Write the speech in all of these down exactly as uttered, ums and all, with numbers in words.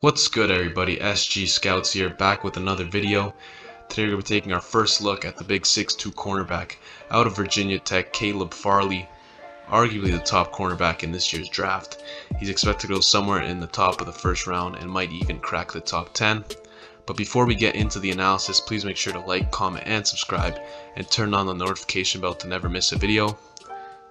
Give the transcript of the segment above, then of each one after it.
What's good, everybody? S G Scouts here, back with another video. Today we're going to be taking our first look at the big six two cornerback out of Virginia Tech, Caleb Farley, arguably the top cornerback in this year's draft. He's expected to go somewhere in the top of the first round and might even crack the top ten. But before we get into the analysis, please make sure to like, comment, and subscribe, and turn on the notification bell to never miss a video. I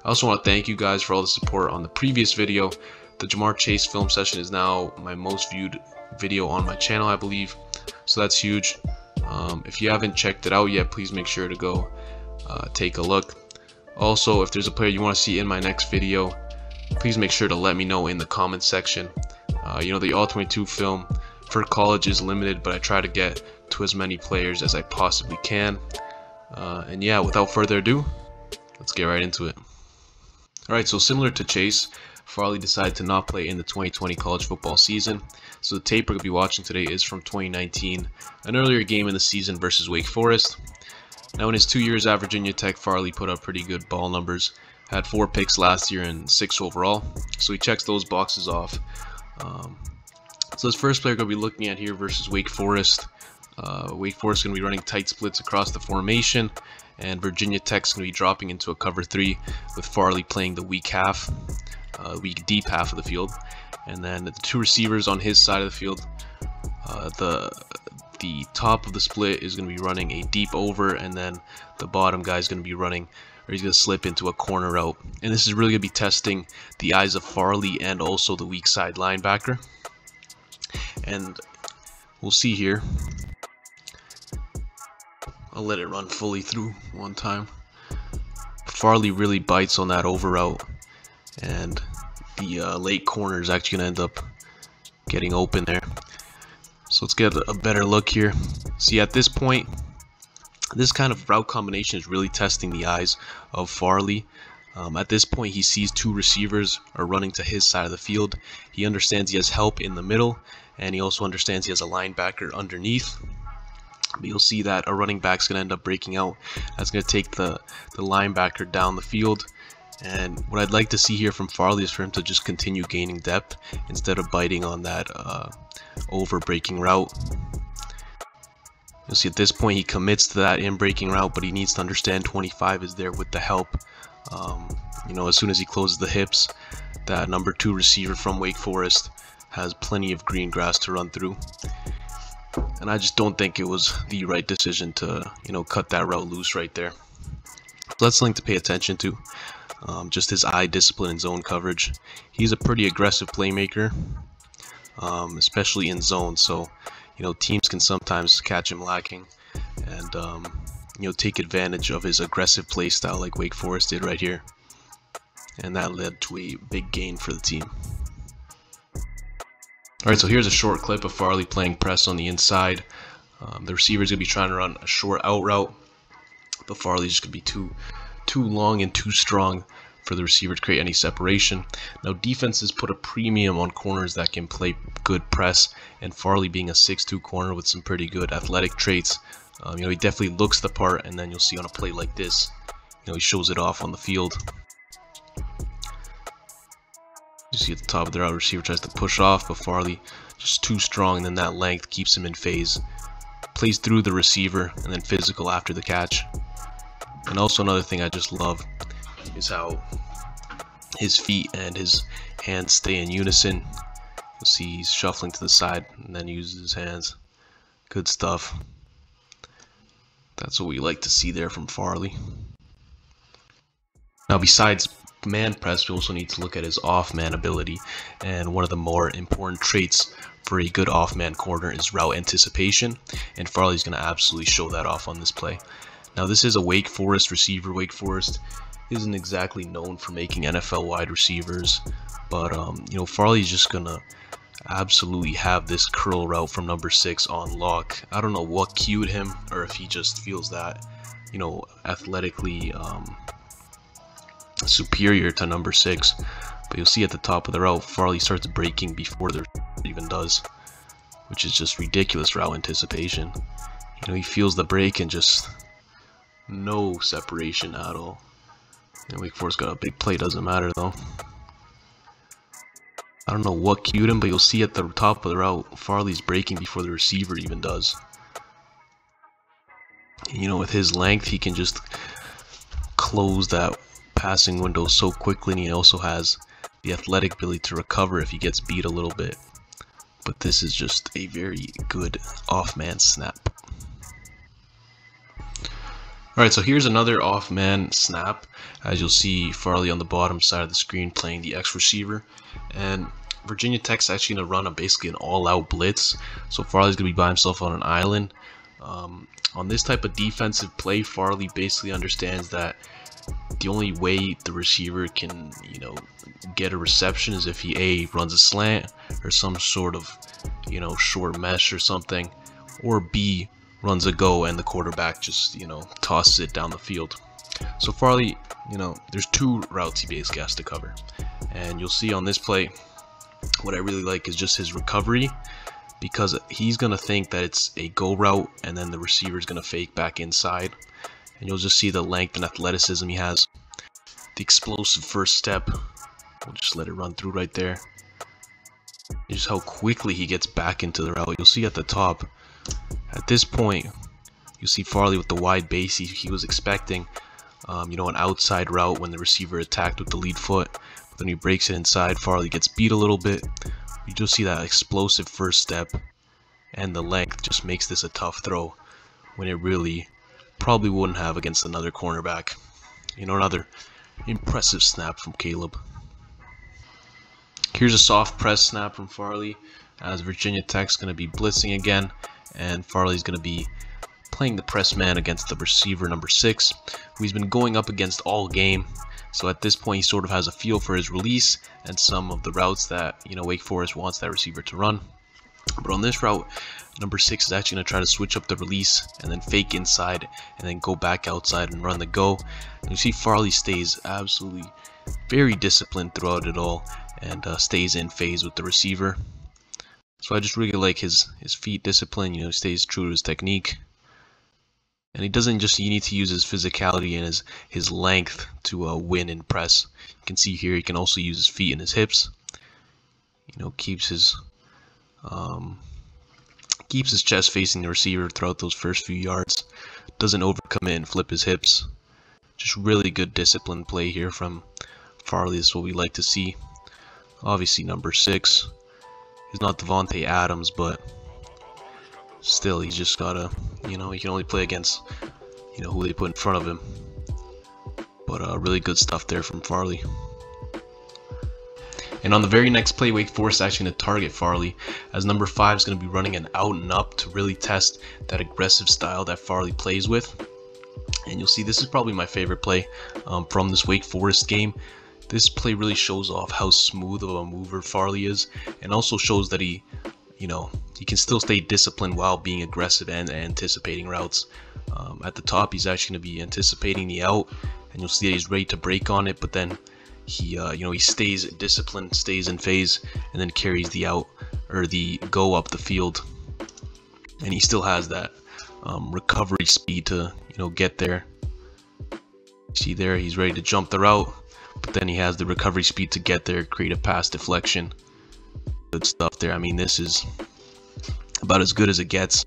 also want to thank you guys for all the support on the previous video. The Jamar Chase film session is now my most viewed video on my channel, I believe, so that's huge. Um, if you haven't checked it out yet, please make sure to go uh, take a look. Also, if there's a player you want to see in my next video, please make sure to let me know in the comments section. Uh, you know, the all twenty-two film for college is limited, but I try to get to as many players as I possibly can. Uh, and yeah, without further ado, let's get right into it. Alright, so similar to Chase, Farley decided to not play in the twenty twenty college football season, so the tape we're going to be watching today is from twenty nineteen, an earlier game in the season versus Wake Forest. Now, in his two years at Virginia Tech, Farley put up pretty good ball numbers, had four picks last year and six overall, so he checks those boxes off. Um, so his first player we're going to be looking at here versus Wake Forest. Uh, Wake Forest is going to be running tight splits across the formation, and Virginia Tech's going to be dropping into a cover three with Farley playing the weak half. Uh, weak deep half of the field, and then the two receivers on his side of the field. Uh, the the top of the split is going to be running a deep over, and then the bottom guy is going to be running, or he's going to slip into a corner route. And this is really going to be testing the eyes of Farley and also the weak side linebacker. And we'll see here. I'll let it run fully through one time. Farley really bites on that over route, and the uh, late corner is actually going to end up getting open there. So let's get a better look here. See, at this point, this kind of route combination is really testing the eyes of Farley. Um, at this point, he sees two receivers are running to his side of the field. He understands he has help in the middle, and he also understands he has a linebacker underneath. But you'll see that a running back's going to end up breaking out. That's going to take the, the linebacker down the field. And what I'd like to see here from Farley is for him to just continue gaining depth instead of biting on that uh, over-breaking route. You'll see at this point he commits to that in-breaking route, but he needs to understand twenty-five is there with the help. Um, you know, as soon as he closes the hips, that number two receiver from Wake Forest has plenty of green grass to run through. And I just don't think it was the right decision to, you know, cut that route loose right there. So that's something to pay attention to. Um, just his eye discipline and zone coverage. He's a pretty aggressive playmaker, um, especially in zone. So, you know, teams can sometimes catch him lacking and, um, you know, take advantage of his aggressive play style like Wake Forest did right here. And that led to a big gain for the team. All right, so here's a short clip of Farley playing press on the inside. Um, the receiver's going to be trying to run a short out route, but Farley's just going to be too... too long and too strong for the receiver to create any separation. Now, defenses put a premium on corners that can play good press, and Farley being a six two corner with some pretty good athletic traits, um, you know, he definitely looks the part, and then you'll see on a play like this, you know, he shows it off on the field. You see at the top of the route, receiver tries to push off, but Farley just too strong, and then that length keeps him in phase, plays through the receiver, and then physical after the catch. And also another thing I just love is how his feet and his hands stay in unison. You'll see he's shuffling to the side and then uses his hands. Good stuff. That's what we like to see there from Farley. Now, besides man press, we also need to look at his off-man ability. And one of the more important traits for a good off-man corner is route anticipation. And Farley's going to absolutely show that off on this play. Now, this is a Wake Forest receiver. Wake Forest isn't exactly known for making N F L wide receivers, but um, you know, Farley's just gonna absolutely have this curl route from number six on lock. I don't know what cued him, or if he just feels that, you know, athletically um, superior to number six. But you'll see at the top of the route, Farley starts breaking before the receiver even does, which is just ridiculous route anticipation. You know, he feels the break and just no separation at all. And Wake Forest got a big play, doesn't matter though. I don't know what cued him, but you'll see at the top of the route, Farley's breaking before the receiver even does. And, you know, with his length, he can just close that passing window so quickly, and he also has the athletic ability to recover if he gets beat a little bit. But this is just a very good off-man snap. Alright, so here's another off-man snap. As you'll see, Farley on the bottom side of the screen playing the X receiver. And Virginia Tech's actually going to run a, basically an all-out blitz. So Farley's going to be by himself on an island. Um, on this type of defensive play, Farley basically understands that the only way the receiver can, you know, get a reception is if he A, runs a slant or some sort of, you know, short mesh or something, or B, runs a go and the quarterback just, you know, tosses it down the field. So Farley, you know, there's two routes he basically has to cover. And you'll see on this play, what I really like is just his recovery, because he's going to think that it's a go route and then the receiver's going to fake back inside. And you'll just see the length and athleticism he has. The explosive first step. We'll just let it run through right there. Just how quickly he gets back into the route. You'll see at the top, at this point, you see Farley with the wide base. He, he was expecting, um, you know, an outside route when the receiver attacked with the lead foot. But then he breaks it inside. Farley gets beat a little bit. You just see that explosive first step, and the length just makes this a tough throw when it really probably wouldn't have against another cornerback. You know, another impressive snap from Caleb. Here's a soft press snap from Farley as Virginia Tech's going to be blitzing again, and Farley's going to be playing the press man against the receiver number six, who he's been going up against all game. So at this point, he sort of has a feel for his release and some of the routes that, you know, Wake Forest wants that receiver to run. But on this route, number six is actually going to try to switch up the release and then fake inside and then go back outside and run the go. And you see Farley stays absolutely very disciplined throughout it all and uh, stays in phase with the receiver. So I just really like his, his feet discipline. You know, he stays true to his technique. And he doesn't just, you need to use his physicality and his, his length to uh, win and press. You can see here he can also use his feet and his hips. You know, keeps his... Um, keeps his chest facing the receiver throughout those first few yards. Doesn't overcommit and flip his hips. Just really good discipline play here from Farley. This is what we like to see. Obviously, number six is not Devontae Adams, but still, he's just gotta, you know, he can only play against, you know, who they put in front of him. But uh, really good stuff there from Farley. And on the very next play, Wake Forest is actually going to target Farley, as number five is going to be running an out and up to really test that aggressive style that Farley plays with. And you'll see this is probably my favorite play um, from this Wake Forest game. This play really shows off how smooth of a mover Farley is, and also shows that he, you know, he can still stay disciplined while being aggressive and anticipating routes. Um, at the top, he's actually going to be anticipating the out, and you'll see that he's ready to break on it, but then He, uh, you know, he stays disciplined, stays in phase, and then carries the out or the go up the field. And he still has that um, recovery speed to, you know, get there. See there, he's ready to jump the route, but then he has the recovery speed to get there, create a pass deflection. Good stuff there. I mean, this is about as good as it gets.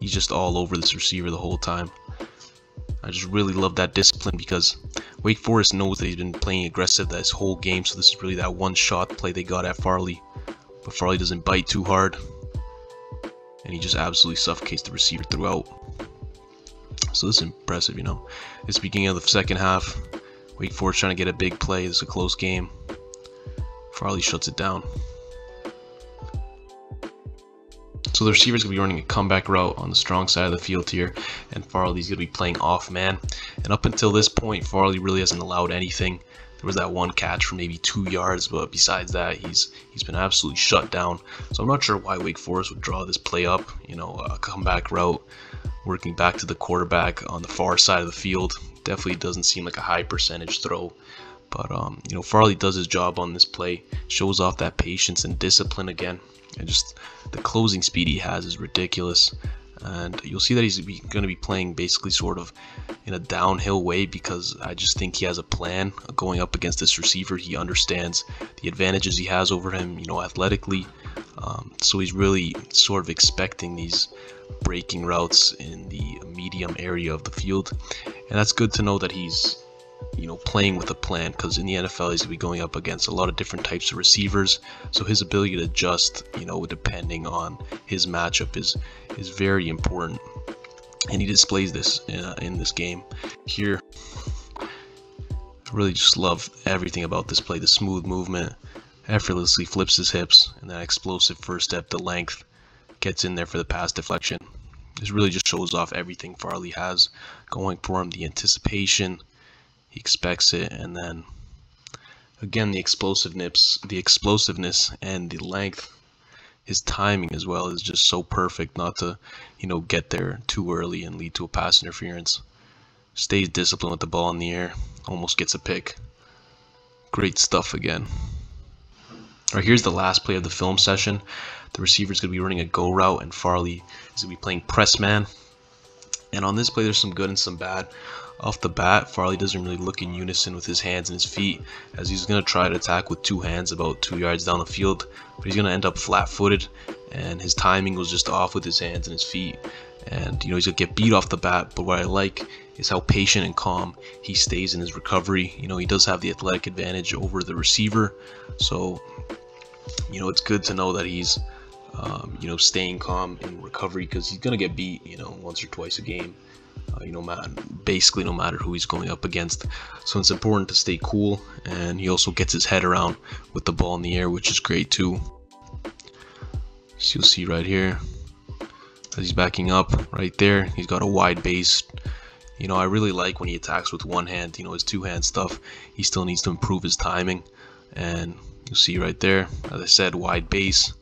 He's just all over this receiver the whole time. I just really love that discipline, because Wake Forest knows that he's been playing aggressive this whole game, so this is really that one shot play they got at Farley. But Farley doesn't bite too hard, and he just absolutely suffocates the receiver throughout. So this is impressive, you know. It's the beginning of the second half. Wake Forest trying to get a big play. This is a close game. Farley shuts it down. So the receiver's going to be running a comeback route on the strong side of the field here, and Farley's going to be playing off man. And up until this point, Farley really hasn't allowed anything. There was that one catch for maybe two yards, but besides that, he's he's been absolutely shut down. So I'm not sure why Wake Forest would draw this play up, you know, a comeback route, working back to the quarterback on the far side of the field. Definitely doesn't seem like a high percentage throw. But, um, you know, Farley does his job on this play, shows off that patience and discipline again. And just the closing speed he has is ridiculous. and you'll see that he's going to be playing basically sort of in a downhill way, because I just think he has a plan going up against this receiver. He understands the advantages he has over him, you know, athletically. Um, so he's really sort of expecting these breaking routes in the medium area of the field, and that's good to know that he's, you know, playing with a plan, because in the N F L he's going to be going up against a lot of different types of receivers, so his ability to adjust, you know, depending on his matchup is is very important, and he displays this uh, in this game here. I really just love everything about this play: the smooth movement, effortlessly flips his hips, and that explosive first step, the length, gets in there for the pass deflection. This really just shows off everything Farley has going for him: the anticipation, he expects it, and then again the explosiveness, the explosiveness and the length. His timing as well is just so perfect, not to, you know, get there too early and lead to a pass interference. Stays disciplined with the ball in the air, almost gets a pick. Great stuff again. All right, here's the last play of the film session. The receiver's going to be running a go route, and Farley is going to be playing press man. And on this play, there's some good and some bad. Off the bat, Farley doesn't really look in unison with his hands and his feet, as he's going to try to attack with two hands about two yards down the field. But he's going to end up flat-footed, and his timing was just off with his hands and his feet. And, you know, he's going to get beat off the bat, but what I like is how patient and calm he stays in his recovery. You know, he does have the athletic advantage over the receiver, so, you know, it's good to know that he's, um, you know, staying calm in recovery, because he's going to get beat, you know, once or twice a game, uh, you know, basically no matter who he's going up against. So it's important to stay cool, and he also gets his head around with the ball in the air, which is great too. So you'll see right here, as he's backing up right there, he's got a wide base. You know, I really like when he attacks with one hand. You know, his two hand stuff, he still needs to improve his timing. And you'll see right there, as I said, wide base.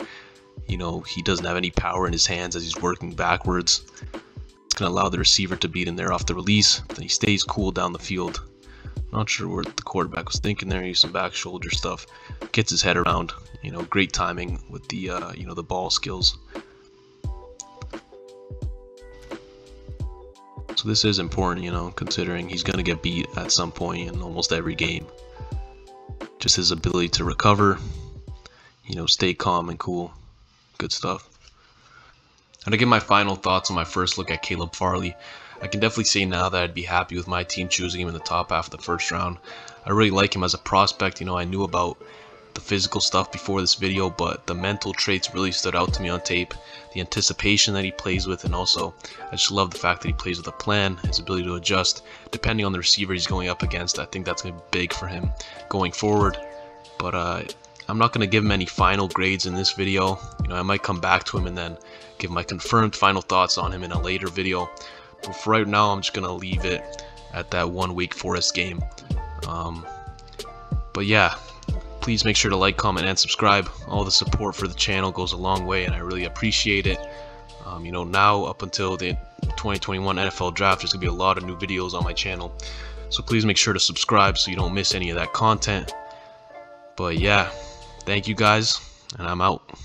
You know, he doesn't have any power in his hands as he's working backwards. It's going to allow the receiver to beat him there off the release. Then he stays cool down the field. Not sure what the quarterback was thinking there. He used some back shoulder stuff. Gets his head around. You know, great timing with the, uh, you know, the ball skills. So this is important, you know, considering he's going to get beat at some point in almost every game. Just his ability to recover, you know, stay calm and cool. Good stuff. And to give my final thoughts on my first look at Caleb Farley, I can definitely say now that I'd be happy with my team choosing him in the top half of the first round. I really like him as a prospect. You know, I knew about the physical stuff before this video, but the mental traits really stood out to me on tape. The anticipation that he plays with, and also I just love the fact that he plays with a plan, his ability to adjust depending on the receiver he's going up against. I think that's going to be big for him going forward. But uh, I'm not going to give him any final grades in this video. You know, I might come back to him and then give my confirmed final thoughts on him in a later video. But for right now, I'm just going to leave it at that one Wake Forest game. Um, but yeah, please make sure to like, comment, and subscribe. All the support for the channel goes a long way, and I really appreciate it. Um, you know, now up until the twenty twenty-one N F L Draft, there's going to be a lot of new videos on my channel. So please make sure to subscribe so you don't miss any of that content. But yeah, thank you guys, and I'm out.